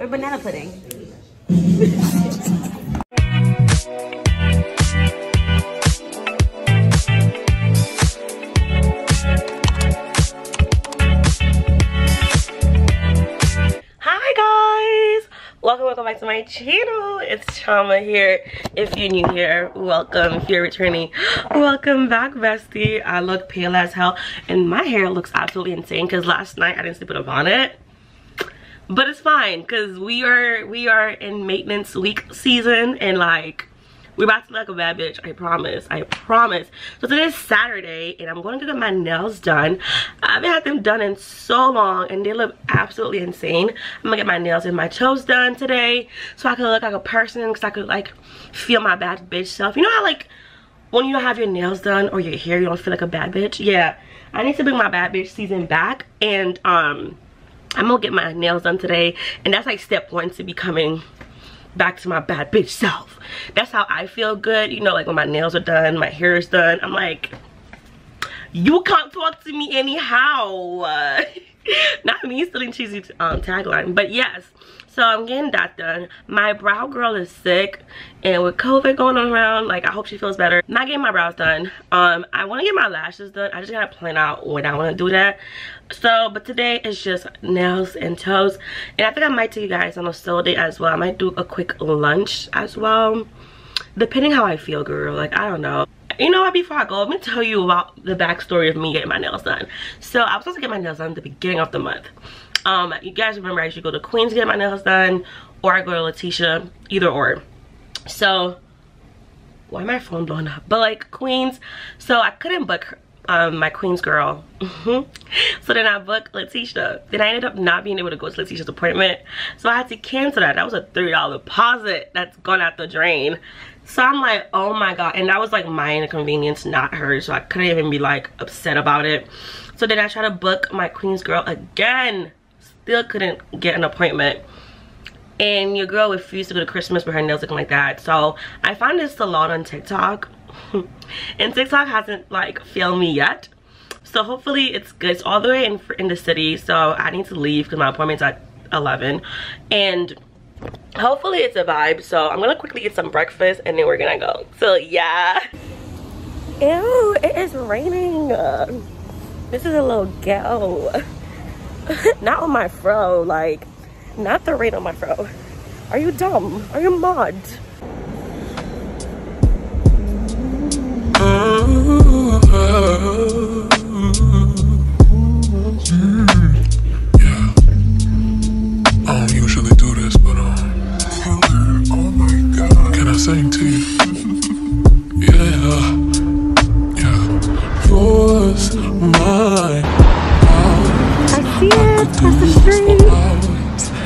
or banana pudding. Hi guys, welcome back to my channel. It's Shamma here. If you're new here, welcome. If you're returning, welcome back, bestie. I look pale as hell and my hair looks absolutely insane because last night I didn't sleep in a bonnet. But it's fine because we are in maintenance week season, and like we're about to look like a bad bitch. I promise. So today's Saturday and I'm going to get my nails done. I haven't had them done in so long and they look absolutely insane. I'm gonna get my nails and my toes done today so I can look like a person, because I could like feel my bad bitch self. You know how like when you don't have your nails done or your hair you don't feel like a bad bitch? Yeah, I need to bring my bad bitch season back, and I'm gonna get my nails done today, and that's like step one to becoming back to my bad bitch self. That's how I feel good, you know, like when my nails are done, my hair is done, I'm like, you can't talk to me anyhow. Not me stealing cheesy tagline, but yes. So I'm getting that done. My brow girl is sick, and with COVID going on around, like I hope she feels better. Not getting my brows done. I want to get my lashes done. I just gotta plan out when I want to do that. So, but today is just nails and toes, and I think I might take you guys on a solo date as well. I might do a quick lunch as well, depending how I feel, girl. Like I don't know. You know what, before I go, let me tell you about the backstory of me getting my nails done. So I was supposed to get my nails done at the beginning of the month. You guys remember I usually go to Queens to get my nails done, or I go to Letitia, either or. So why is my phone blowing up? But like Queens, so I couldn't book my Queens girl. So then I booked Letitia. Then I ended up not being able to go to Letitia's appointment, so I had to cancel that. That was a $30 deposit that's gone out the drain. So I'm like, oh my god, and that was like my inconvenience, not hers, so I couldn't even be like upset about it. So then I tried to book my Queens girl again, still couldn't get an appointment, and your girl refused to go to Christmas with her nails looking like that. So I found this salon on TikTok, and TikTok hasn't like failed me yet, so hopefully it's good. It's all the way in the city, so I need to leave because my appointment's at 11, and hopefully it's a vibe. So I'm gonna quickly get some breakfast and then we're gonna go. So yeah. Ew, it is raining. This is a little ghetto. Not on my fro, like not the rain on my fro. Are you dumb? Are you mod? Same to you. Yeah. Yours, mine. I see it. That's the street.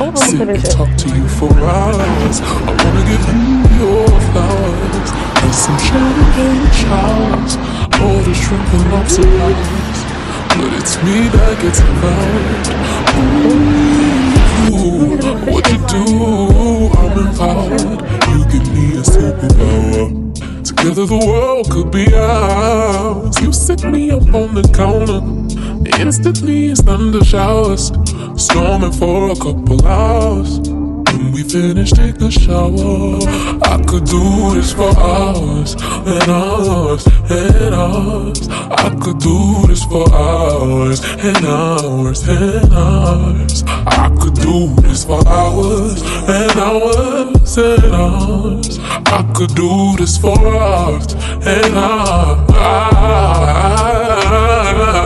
Oh, I'm gonna talk to you for hours. I wanna give you your flowers and some champagne showers. All the shrimping off surprise, but it's me that gets involved. Ooh, what you do? I'm empowered. Give me a superpower. Together the world could be ours. You set me up on the counter. Instantly it's thunder showers, storming for a couple hours. When we finish, take a shower. I could do this for hours and hours and hours. I could do this for hours and hours and hours. I could do this for hours and hours and hours. I could do this for hours and hours.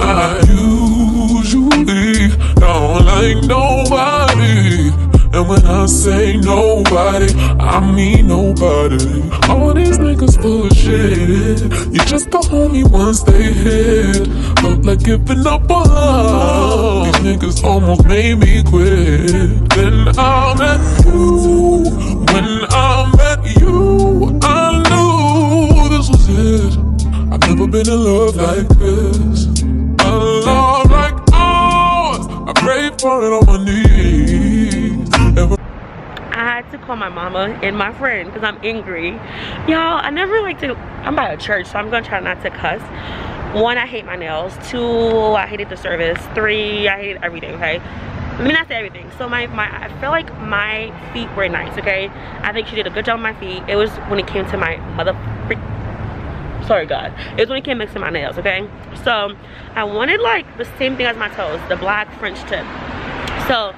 I usually don't like nobody, and when I say nobody, I mean nobody. All these niggas full of shit. You just the homie once they hit. Look like giving up on love. These niggas almost made me quit. Then I met you. When I met you, I knew this was it. I've never been in love like this, a love like ours. I prayed for it on my knees. I had to call my mama and my friend because I'm angry. Y'all, I never like to, I'm by a church, so I'm gonna try not to cuss. 1, I hate my nails. 2, I hated the service. 3, I hated everything, okay? I mean, I said everything. So I feel like my feet were nice, okay? I think she did a good job on my feet. It was when it came to my mixing my nails, okay? So I wanted like the same thing as my toes, the black French tip. So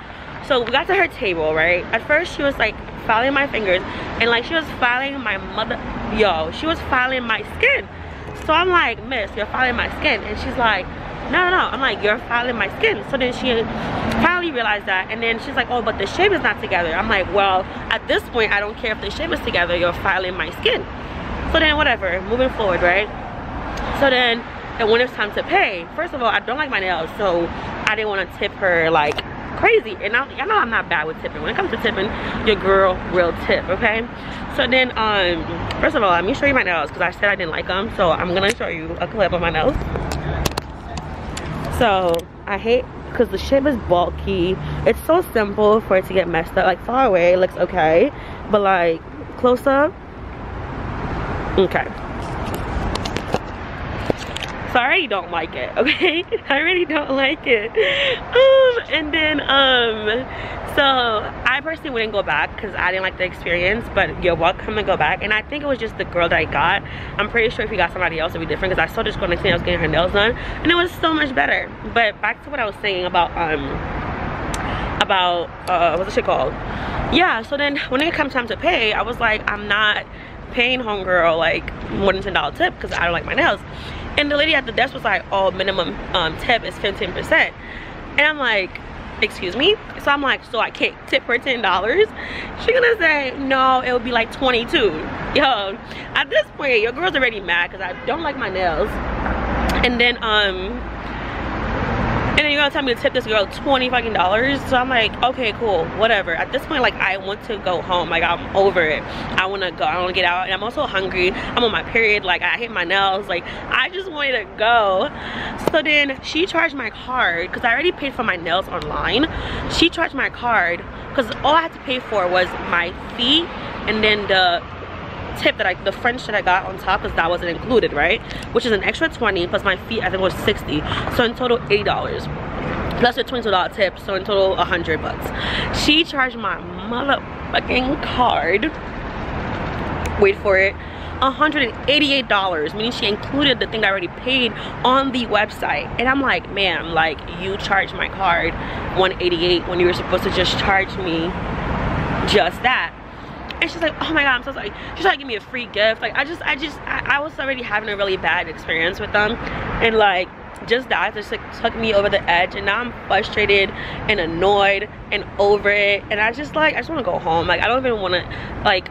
we got to her table, right? At first she was like filing my fingers, and like she was filing my she was filing my skin. So I'm like, miss, you're filing my skin. And she's like, no. I'm like, you're filing my skin. So then she finally realized that, and then she's like, oh, but the shape is not together. I'm like, well, at this point, I don't care if the shape is together, you're filing my skin. So then whatever, moving forward, right? So then, and when it's time to pay, first of all, I don't like my nails, so I didn't want to tip her like crazy. And I know I'm not bad with tipping. When it comes to tipping, your girl will tip, okay? So then, first of all, let me show you my nails, because I said I didn't like them, so I'm gonna show you a clip of my nails. So I hate, because the shape is bulky. It's so simple for it to get messed up. Like far away, it looks okay, but like close up, okay. So I already don't like it, okay? I really don't like it. And then, so I personally wouldn't go back because I didn't like the experience, but you're welcome to go back. And I think it was just the girl that I got. I'm pretty sure if you got somebody else, it'd be different, because I saw this girl next thing I was getting her nails done, and it was so much better. But back to what I was saying about what's the shit called? Yeah, so then when it comes time to pay, I was like, I'm not paying homegirl like more than $10 tip because I don't like my nails. And the lady at the desk was like, oh, minimum tip is 15%. And I'm like, excuse me? So I'm like, so I can't tip for $10? She's gonna say, no, it would be like 22. Yo, at this point, your girl's already mad because I don't like my nails. And then you're gonna tell me to tip this girl $20 fucking dollars. So I'm like, okay, cool, whatever. At this point, like, I want to go home. Like, I'm over it. I wanna go. I wanna get out. And I'm also hungry. I'm on my period. Like, I hit my nails. Like, I just wanted to go. So then she charged my card, because I already paid for my nails online. She charged my card because all I had to pay for was my fee and then the tip that the French that I got on top, because that wasn't included, right? Which is an extra 20 plus my fee, I think was 60. So in total $80 plus a $22 tip, so in total $100. She charged my motherfucking card, wait for it, $188, meaning she included the thing I already paid on the website. And I'm like, ma'am, like, you charged my card $188 when you were supposed to just charge me just that. And she's like, oh my god, I'm so sorry. She's trying to give me a free gift. Like, I was already having a really bad experience with them, and like, just that just like took me over the edge. And now I'm frustrated and annoyed and over it, and I just want to go home. Like, I don't even want to, like,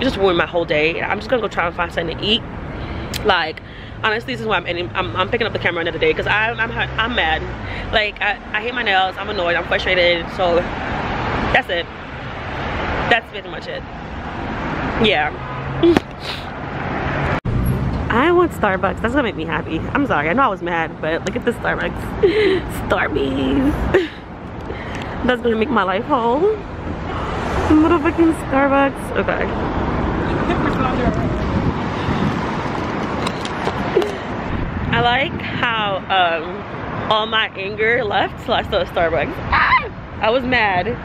it just ruined my whole day. I'm just gonna go try and find something to eat. Like, honestly, this is why I'm picking up the camera another day, because I'm mad. Like, I hate my nails, I'm annoyed, I'm frustrated. So that's it. That's pretty much it. Yeah. I want Starbucks. That's gonna make me happy. I'm sorry. I know I was mad, but look at this Starbucks. Starbies. That's gonna make my life whole. Motherfucking Starbucks. Okay. I like how all my anger left till I saw Starbucks. Ah! I was mad.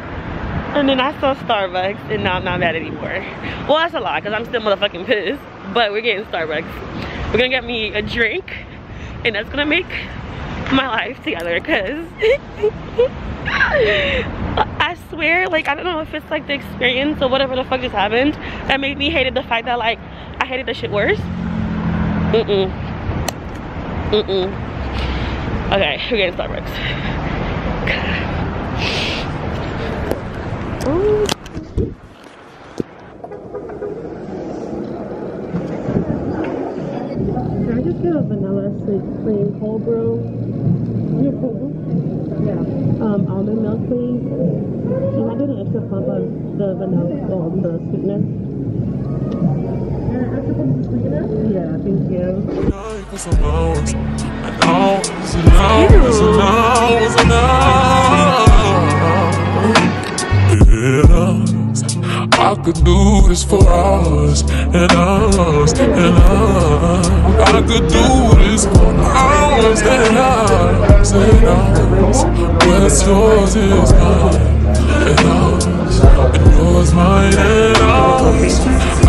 And then I saw Starbucks, and now I'm not mad anymore. Well, that's a lie, because I'm still motherfucking pissed. But we're getting Starbucks. We're gonna get me a drink, and that's gonna make my life together, because I swear, like, I don't know if it's like the experience or whatever the fuck just happened that made me hated the fact that, like, I hated the shit worse. Okay, we're getting Starbucks. Ooh. Can I just get a vanilla plain cold brew? Yeah, cold brew? Yeah. Almond milk, please. Can I get an extra pump of the vanilla, or the sweetness? An extra pump of the sweetness? Yeah, thank you. I could do this for hours and hours and hours. I could do this for hours. and what's yours is mine and ours, and yours mine and ours.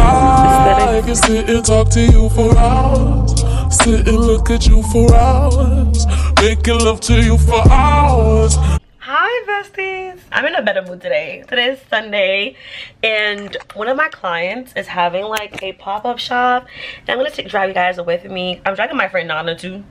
I can sit and talk to you for hours, sit and look at you for hours, making love to you for hours. Hi besties! I'm in a better mood today. Today is Sunday and one of my clients is having like a pop-up shop, and I'm gonna drive you guys with me. I'm dragging my friend Nana too,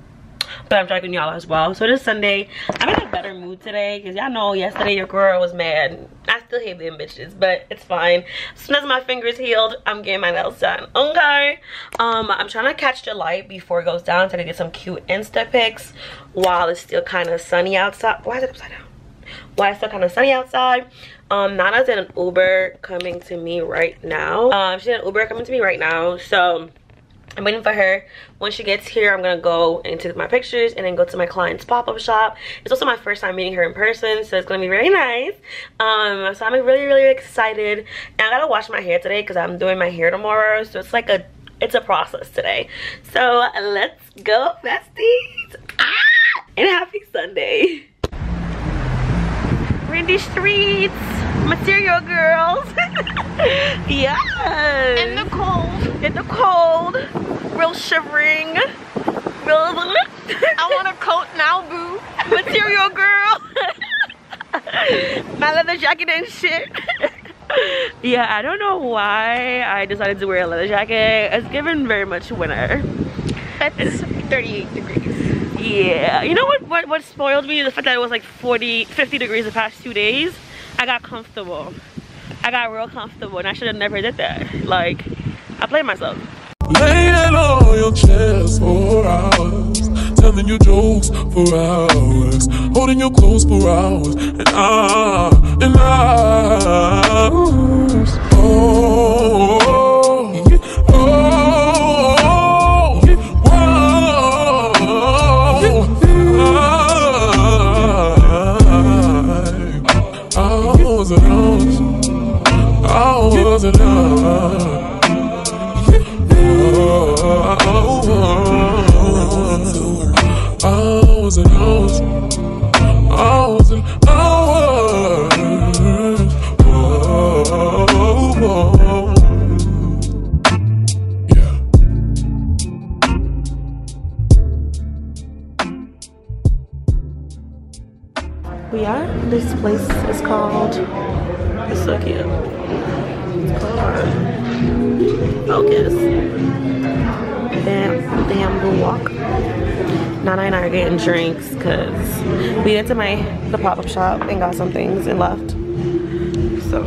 but I'm dragging y'all as well. So it is Sunday. I'm in a better mood today because y'all know yesterday your girl was mad. I still hate them bitches, but it's fine. As soon as my finger's healed, I'm getting my nails done. Okay. I'm trying to catch the light before it goes down so I can get some cute Insta pics while it's still kind of sunny outside. Why is it upside down? Why it's still kind of sunny outside. Nana's in an Uber coming to me right now. So I'm waiting for her. When she gets here, I'm gonna go and take my pictures and then go to my client's pop-up shop. It's also my first time meeting her in person, so it's gonna be very nice. So I'm really excited. And I gotta wash my hair today because I'm doing my hair tomorrow, so it's like a process today. So let's go, besties. And happy Sunday. We're in these streets, material girls. Yes. In the cold. Real shivering. Real. I want a coat now, boo. Material girl. My leather jacket and shit. Yeah, I don't know why I decided to wear a leather jacket. It's given very much winter. It's 38 degrees. Yeah, you know what spoiled me is the fact that it was like 50 degrees the past 2 days. I got comfortable. I got real comfortable, and I should have never did that. Like, I played myself. Laying on your chest for hours, telling you jokes for hours, holding your clothes for hours, and hours. Oh. We are. This place is called. It's so cute. It's called Focus. The Bamboo Walk. Nana and I are getting drinks because we went to the pop-up shop and got some things and left. So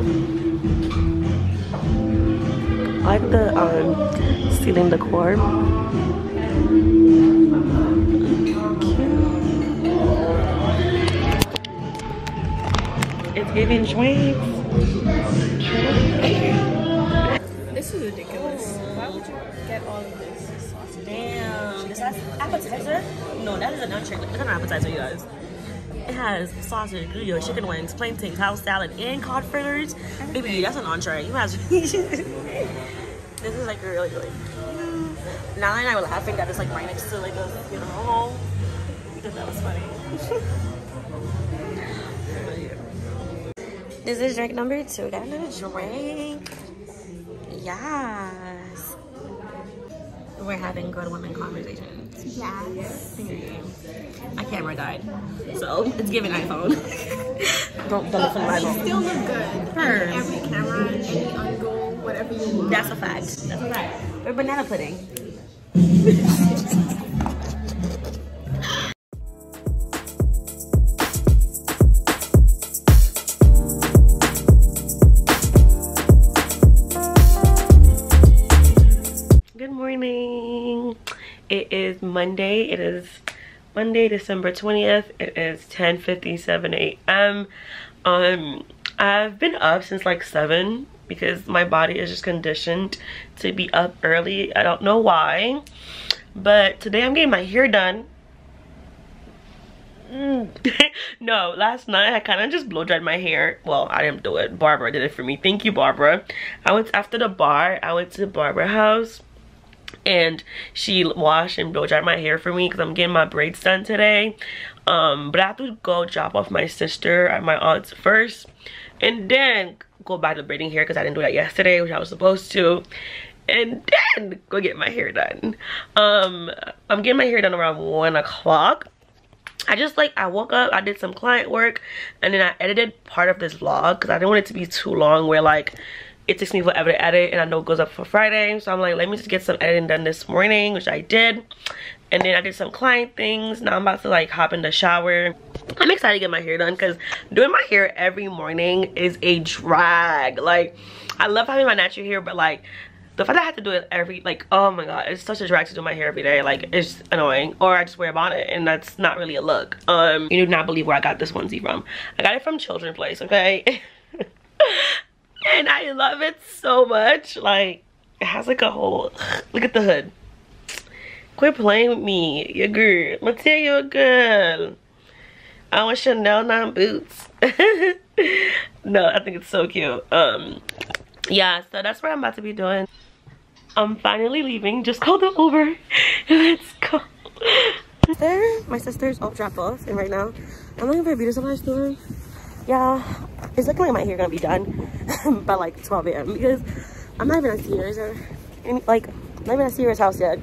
I like the ceiling decor. It's giving drinks. This is ridiculous. Why would you get all of this? Damn. This has appetizer? No, that is an entree. Look at an appetizer, you guys. It has sausage, gouda, chicken wings, plantains, house salad, and cod fritters. Baby, that's an entree. You guys. This is like really. Nala and I were laughing that it's like right next to like a, you know, because that was funny. This is drink number 2. Got another drink. Yes. We're having good women conversations. Yes. My camera died, so it's giving iPhone. Don't listen to my phone. You still look good. Every camera, any angle, whatever you want. That's a fact. Or banana pudding. It is Monday. It is Monday, December 20th. It is 10:57 a.m. I've been up since like 7 because my body is just conditioned to be up early. I don't know why, but today I'm getting my hair done. No, last night I kind of just blow dried my hair. Well, I didn't do it. Barbara did it for me. Thank you, Barbara. I went after the bar. I went to Barbara's house. and she washed and blow dried my hair for me because I'm getting my braids done today. But I have to go drop off my sister at my aunt's first and then go buy the braiding hair because I didn't do that yesterday, which I was supposed to, and then go get my hair done. I'm getting my hair done around 1 o'clock. I woke up, I did some client work, and then I edited part of this vlog because I didn't want it to be too long where like it takes me forever to edit, and I know it goes up for Friday. So I'm like, let me just get some editing done this morning, which I did. And then I did some client things. Now I'm about to like hop in the shower. I'm excited to get my hair done because doing my hair every morning is a drag. Like, I love having my natural hair, but like the fact that I have to do it every, like, oh my god, it's such a drag to do my hair every day. Like, it's annoying. Or I just wear a bonnet, and that's not really a look. You do not believe where I got this onesie from. I got it from Children's Place, okay? And I love it so much. Like, it has like a whole, look at the hood. Quit playing with me, you're good. I'm gonna tell you a girl. I want Chanel 9 boots. No, I think it's so cute. Yeah, so that's what I'm about to be doing. I'm finally leaving. Just called the Uber. Let's go. My sister's off drop off, and right now I'm looking for a beauty supply store. Yeah, it's looking like my hair gonna be done by like 12 a.m. because I'm not even at Sierra's or like not even at Sierra's house yet,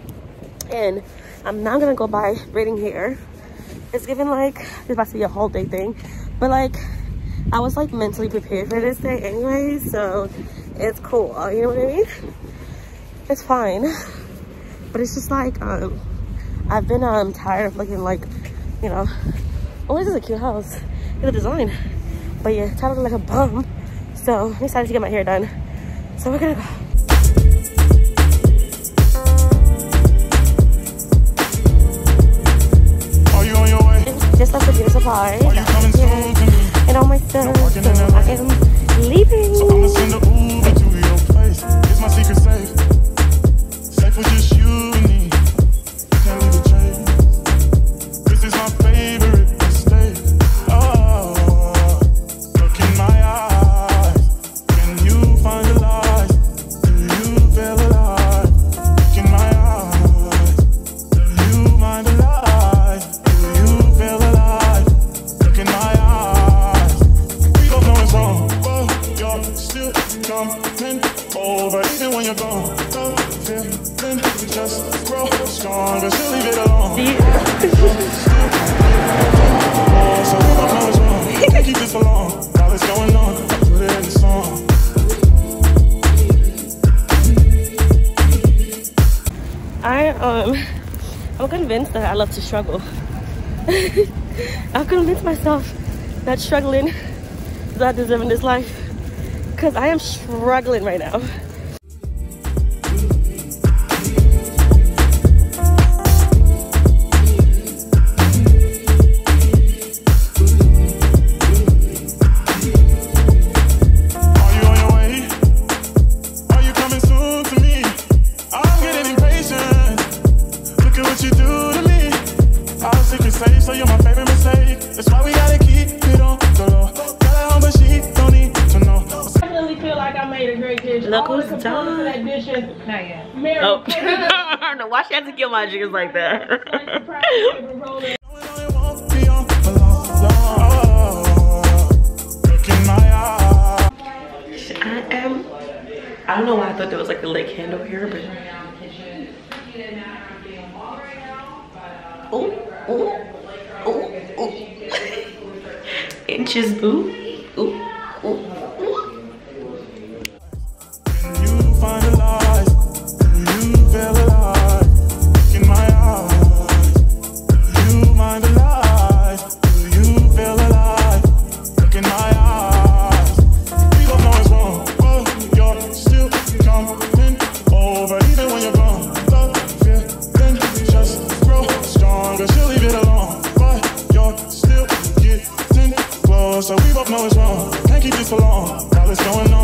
and I'm now gonna go buy braiding hair. It's giving like it's about to be a whole day thing, but like I was like mentally prepared for this day anyway, so. It's cool, you know what I mean? It's fine, but it's just like, I've been tired of looking like, you know, oh, this is a cute house, the design, but yeah, tired of looking like a bum. So I'm excited to get my hair done. So we're gonna go. Are you on your way? Just left the beauty supply. Are you coming soon? And all my stuff. So I am leaving. So I'm gonna send my secret safe. Safe with just you and me. You can't leave a trace. This is my favorite mistake. Oh, look in my eyes. Can you find a light? Do you feel alive? Look in my eyes. Do you mind a light? Do you feel alive? Look in my eyes. We don't know it's wrong, but you're still coming over. When you're gone, just grow stronger. Still leave it alone. So we don't know what's wrong. Can't keep this for long. All that's going on, put it in the song. I'm convinced that I love to struggle. I've convinced myself that struggling is not deserving this life, because I am struggling right now. Look who's done. Oh, I don't know why she had to kill my jiggers like that. I don't know why I thought there was like a leg handle here, but. Oh, oh, oh, oh. Inches, boo. Ooh, ooh. So we both know it's wrong. Can't keep this for long. All that's going on.